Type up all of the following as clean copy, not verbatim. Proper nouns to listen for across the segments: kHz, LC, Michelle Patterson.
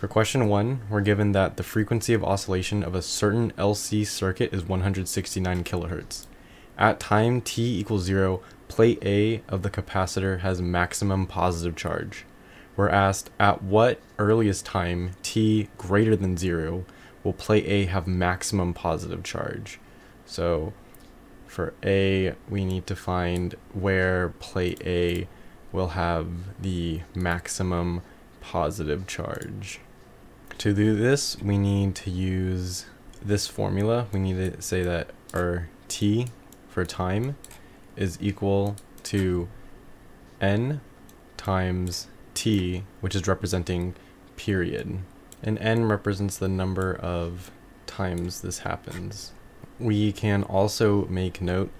For question 1, we're given that the frequency of oscillation of a certain LC circuit is 169 kHz. At time t equals 0, plate A of the capacitor has maximum positive charge. We're asked, at what earliest time, t greater than 0, will plate A have maximum positive charge? So for A, we need to find where plate A will have the maximum positive charge. To do this, we need to use this formula. We need to say that our t for time is equal to n times t, which is representing period, and n represents the number of times this happens. We can also make note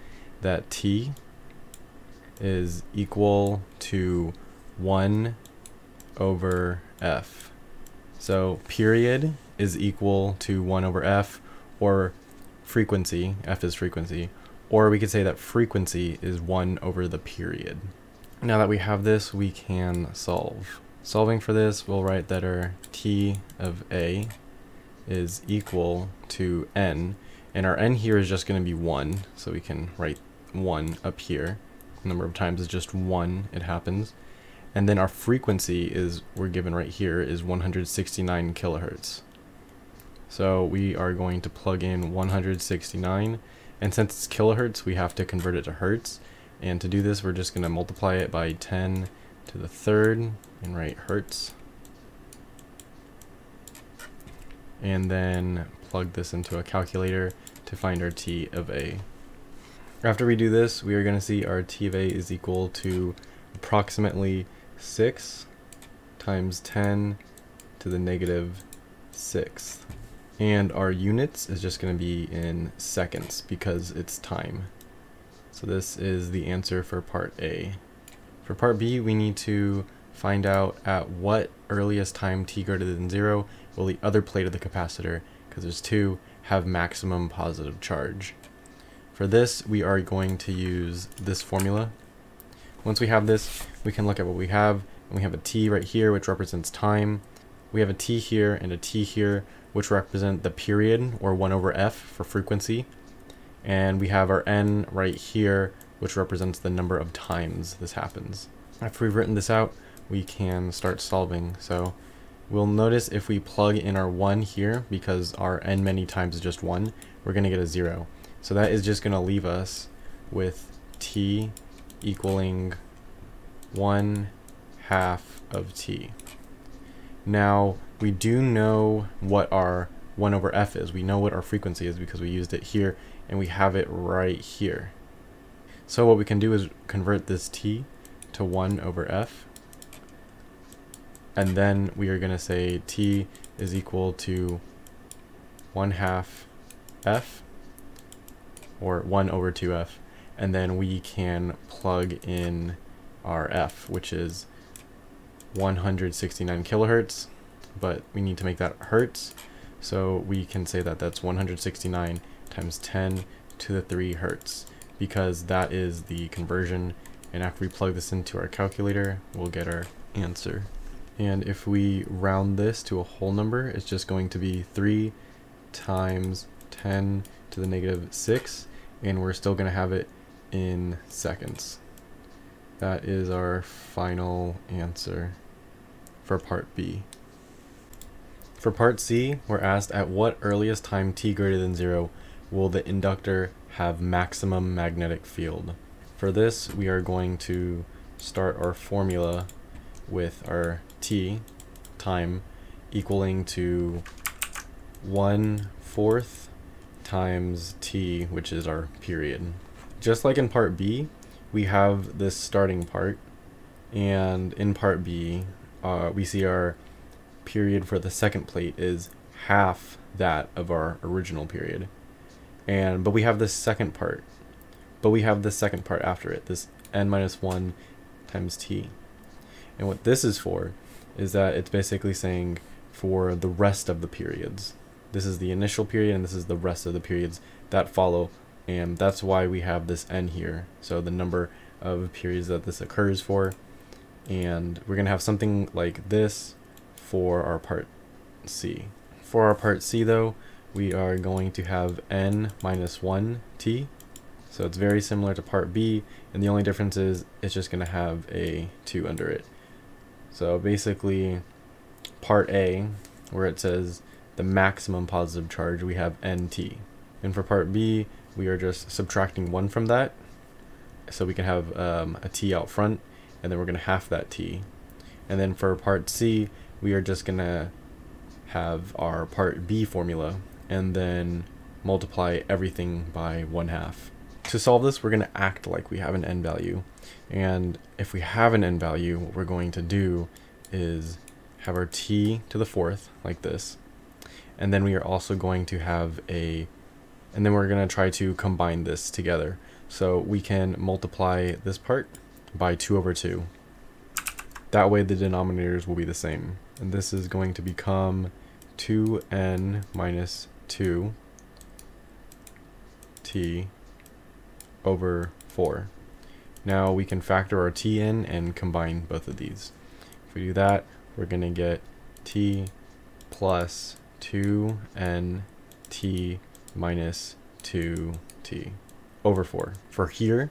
that t is equal to 1 over f. So period is equal to 1 over f, or frequency, f is frequency, or we could say that frequency is 1 over the period. Now that we have this, we can solve. Solving for this, we'll write that our t of A is equal to n, and our n here is just going to be 1, so we can write 1 up here. The number of times is just 1, it happens. And then our frequency is, we're given right here, is 169 kilohertz. So we are going to plug in 169, and since it's kilohertz, we have to convert it to hertz. And to do this, we're just going to multiply it by 10 to the third and write hertz. And then plug this into a calculator to find our t of A. After we do this, we are going to see our t of A is equal to approximately 6 times 10 to the negative 6th. And our units is just going to be in seconds because it's time. So this is the answer for part A. For part B, we need to find out at what earliest time t greater than 0 will the other plate of the capacitor, because there's 2, have maximum positive charge. For this, we are going to use this formula. Once we have this, we can look at what we have, and we have a t right here, which represents time. We have a t here and a t here, which represent the period, or 1 over f for frequency. And we have our n right here, which represents the number of times this happens. After we've written this out, we can start solving. So we'll notice if we plug in our 1 here, because our n many times is just 1, we're going to get a 0. So that is just going to leave us with t equaling 1/2 of t. Now, we do know what our 1 over f is. We know what our frequency is because we used it here, and we have it right here. So what we can do is convert this t to 1 over f, and then we are going to say t is equal to 1/2 f, or 1 over 2f, and then we can plug in our f, which is 169 kilohertz, but we need to make that hertz, so we can say that that's 169 times 10 to the 3 hertz, because that is the conversion. And after we plug this into our calculator, we'll get our answer. And if we round this to a whole number, it's just going to be 3 times 10 to the negative 6, and we're still going to have it in seconds. That is our final answer for part B. For part C, we're asked at what earliest time t greater than 0 will the inductor have maximum magnetic field. For this, we are going to start our formula with our t, time, equaling to 1/4 times t, which is our period. Just like in part B, we have this starting part, and in part B, we see our period for the second plate is 1/2 that of our original period. But we have this second part. But we have this second part after it, this n minus 1 times t. And what this is for is that it's basically saying for the rest of the periods. This is the initial period, and this is the rest of the periods that follow, and that's why we have this n here. So the number of periods that this occurs for, and we're going to have something like this for our part C. For our part C though, we are going to have n minus 1 t. So it's very similar to part B, and the only difference is it's just going to have a 2 under it. So basically part A, where it says the maximum positive charge, we have nt. And for part B, we are just subtracting 1 from that. So we can have a t out front, and then we're going to half that t. And then for part C, we are just going to have our part B formula, and then multiply everything by 1/2. To solve this, we're going to act like we have an n value, and if we have an n value, what we're going to do is have our t to the 4th like this, and then we are also going to have a, and then we're going to try to combine this together, so we can multiply this part by 2/2. That way the denominators will be the same, and this is going to become 2n minus 2 t over 4. Now we can factor our t in and combine both of these. If we do that, we're going to get t plus 2n t minus 2t over 4. For here,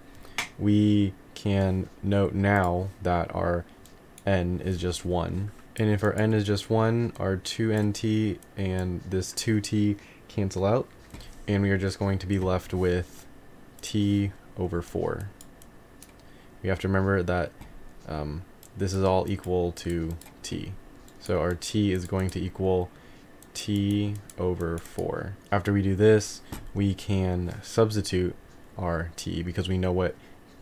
we can note now that our n is just 1. And if our n is just 1, our 2nt and this 2t cancel out, and we are just going to be left with t over 4. We have to remember that this is all equal to t. So our t is going to equal t over 4. After we do this, we can substitute our t because we know what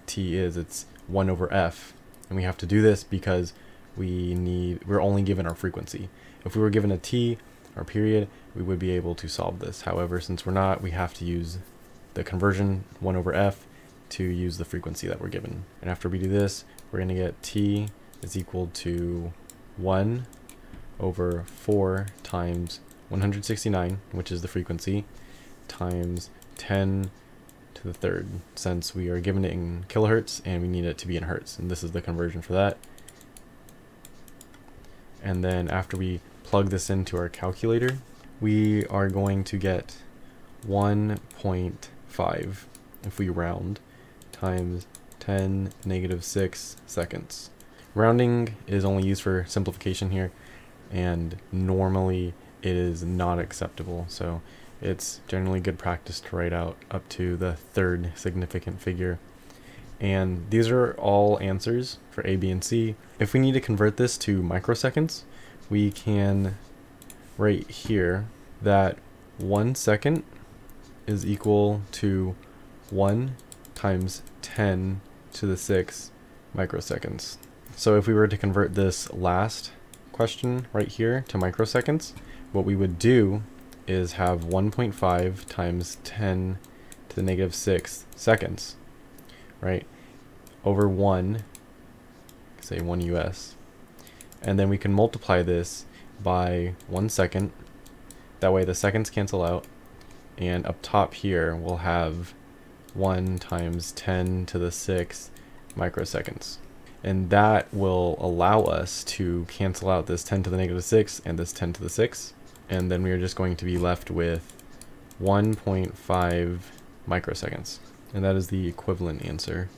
t is. It's 1 over f. And we have to do this because we're only given our frequency. If we were given a t, our period, we would be able to solve this. However, since we're not, we have to use the conversion 1 over f to use the frequency that we're given. And after we do this, we're going to get t is equal to 1 over 4 times 169, which is the frequency, times 10 to the 3rd, since we are given it in kilohertz and we need it to be in hertz, and this is the conversion for that. And then after we plug this into our calculator, we are going to get 1.5, if we round, times 10⁻⁶ seconds. Rounding is only used for simplification here, and normally it is not acceptable, so it's generally good practice to write out up to the 3rd significant figure. And these are all answers for A, B, and C. If we need to convert this to microseconds, we can write here that 1 second is equal to 1 times 10 to the 6 microseconds. So if we were to convert this last question right here to microseconds, what we would do is have 1.5 times 10 to the -6 seconds, right, over 1, say 1 US. And then we can multiply this by 1 second. That way the seconds cancel out, and up top here we'll have 1 times 10 to the 6 microseconds. And that will allow us to cancel out this 10 to the -6 and this 10 to the 6. And then we are just going to be left with 1.5 microseconds. And that is the equivalent answer.